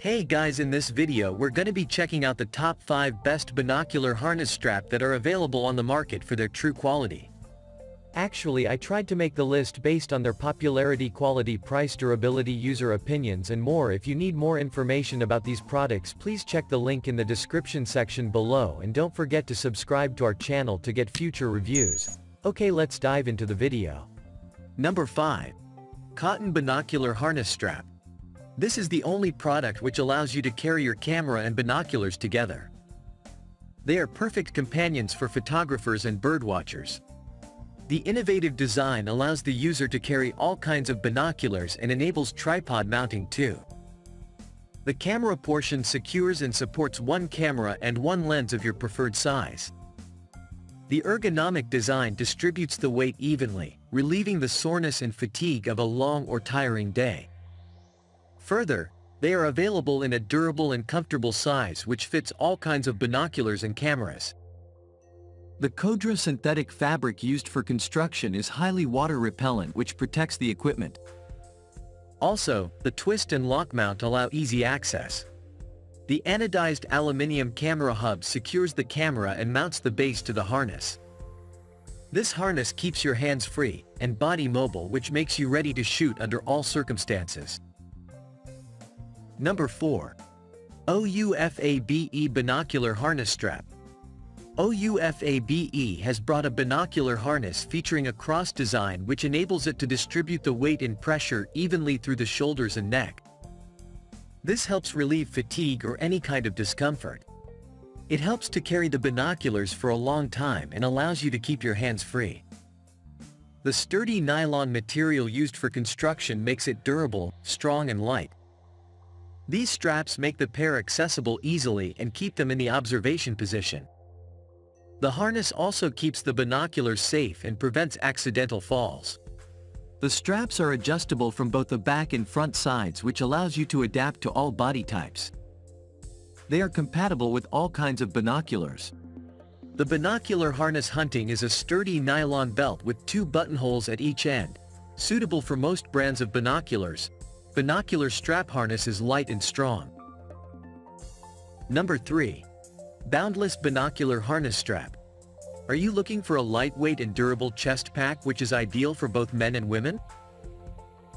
Hey guys, in this video we're gonna be checking out the top 5 best binocular harness strap that are available on the market for their true quality. Actually, I tried to make the list based on their popularity, quality, price, durability, user opinions and more. If you need more information about these products, please check the link in the description section below, and don't forget to subscribe to our channel to get future reviews. Okay, let's dive into the video. Number 5. Cotton binocular harness strap. This is the only product which allows you to carry your camera and binoculars together. They are perfect companions for photographers and birdwatchers. The innovative design allows the user to carry all kinds of binoculars and enables tripod mounting too. The camera portion secures and supports one camera and one lens of your preferred size. The ergonomic design distributes the weight evenly, relieving the soreness and fatigue of a long or tiring day. Further, they are available in a durable and comfortable size which fits all kinds of binoculars and cameras. The Codra synthetic fabric used for construction is highly water repellent, which protects the equipment. Also, the twist and lock mount allow easy access. The anodized aluminum camera hub secures the camera and mounts the base to the harness. This harness keeps your hands free and body mobile, which makes you ready to shoot under all circumstances. Number 4. OUFABE binocular harness strap. OUFABE has brought a binocular harness featuring a cross design which enables it to distribute the weight and pressure evenly through the shoulders and neck. This helps relieve fatigue or any kind of discomfort. It helps to carry the binoculars for a long time and allows you to keep your hands free. The sturdy nylon material used for construction makes it durable, strong and light. These straps make the pair accessible easily and keep them in the observation position. The harness also keeps the binoculars safe and prevents accidental falls. The straps are adjustable from both the back and front sides, which allows you to adapt to all body types. They are compatible with all kinds of binoculars. The binocular harness hunting is a sturdy nylon belt with 2 buttonholes at each end, suitable for most brands of binoculars. Binocular strap harness is light and strong. Number 3. Boundless binocular harness strap. Are you looking for a lightweight and durable chest pack which is ideal for both men and women?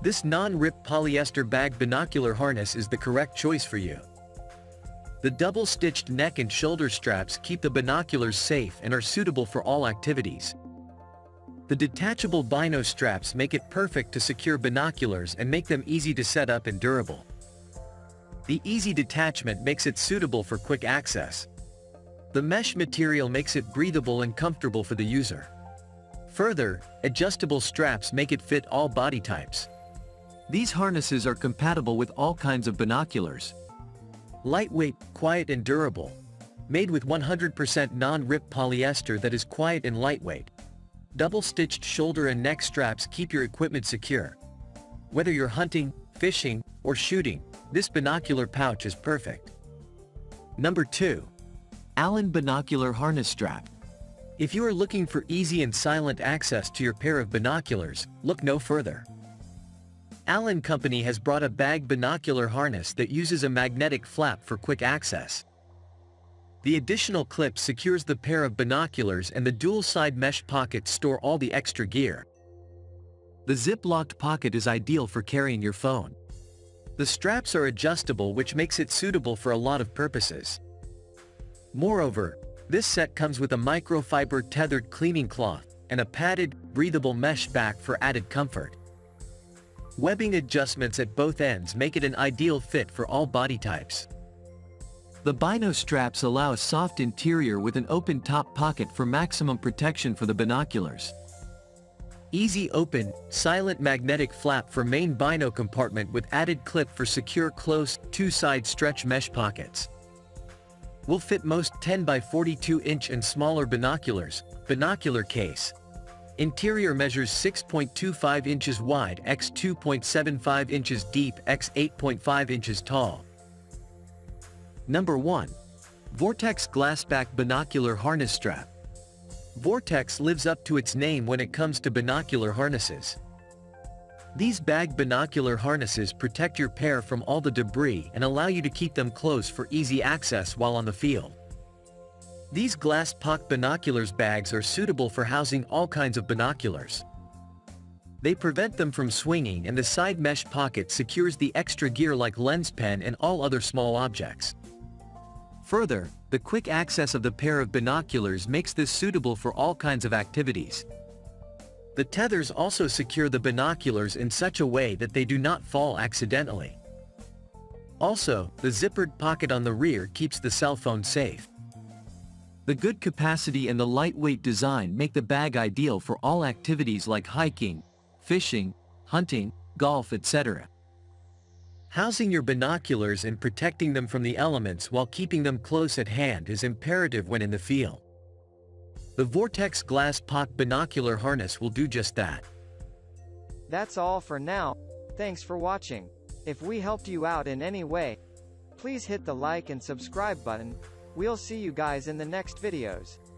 This non-rip polyester bag binocular harness is the correct choice for you. The double-stitched neck and shoulder straps keep the binoculars safe and are suitable for all activities. The detachable bino straps make it perfect to secure binoculars and make them easy to set up and durable. The easy detachment makes it suitable for quick access. The mesh material makes it breathable and comfortable for the user. Further, adjustable straps make it fit all body types. These harnesses are compatible with all kinds of binoculars. Lightweight, quiet and durable. Made with 100% non-rip polyester that is quiet and lightweight. Double-stitched shoulder and neck straps keep your equipment secure. Whether you're hunting, fishing, or shooting, this binocular pouch is perfect. Number 2. Allen binocular harness strap. If you are looking for easy and silent access to your pair of binoculars, look no further. Allen Company has brought a bag binocular harness that uses a magnetic flap for quick access. The additional clip secures the pair of binoculars, and the dual side mesh pockets store all the extra gear. The zip-locked pocket is ideal for carrying your phone. The straps are adjustable, which makes it suitable for a lot of purposes. Moreover, this set comes with a microfiber tethered cleaning cloth and a padded, breathable mesh back for added comfort. Webbing adjustments at both ends make it an ideal fit for all body types. The bino straps allow a soft interior with an open top pocket for maximum protection for the binoculars. Easy open, silent magnetic flap for main bino compartment with added clip for secure close, 2-side stretch mesh pockets. Will fit most 10 by 42 inch and smaller binoculars, binocular case. Interior measures 6.25 inches wide x 2.75 inches deep x 8.5 inches tall. Number 1. Vortex Glasspak binocular harness strap. Vortex lives up to its name when it comes to binocular harnesses. These bag binocular harnesses protect your pair from all the debris and allow you to keep them close for easy access while on the field. These Glasspak binoculars bags are suitable for housing all kinds of binoculars. They prevent them from swinging, and the side mesh pocket secures the extra gear like lens pen and all other small objects. Further, the quick access of the pair of binoculars makes this suitable for all kinds of activities. The tethers also secure the binoculars in such a way that they do not fall accidentally. Also, the zippered pocket on the rear keeps the cell phone safe. The good capacity and the lightweight design make the bag ideal for all activities like hiking, fishing, hunting, golf, etc. Housing your binoculars and protecting them from the elements while keeping them close at hand is imperative when in the field. The Vortex Glasspak binocular harness will do just that. That's all for now. Thanks for watching. If we helped you out in any way, please hit the like and subscribe button. We'll see you guys in the next videos.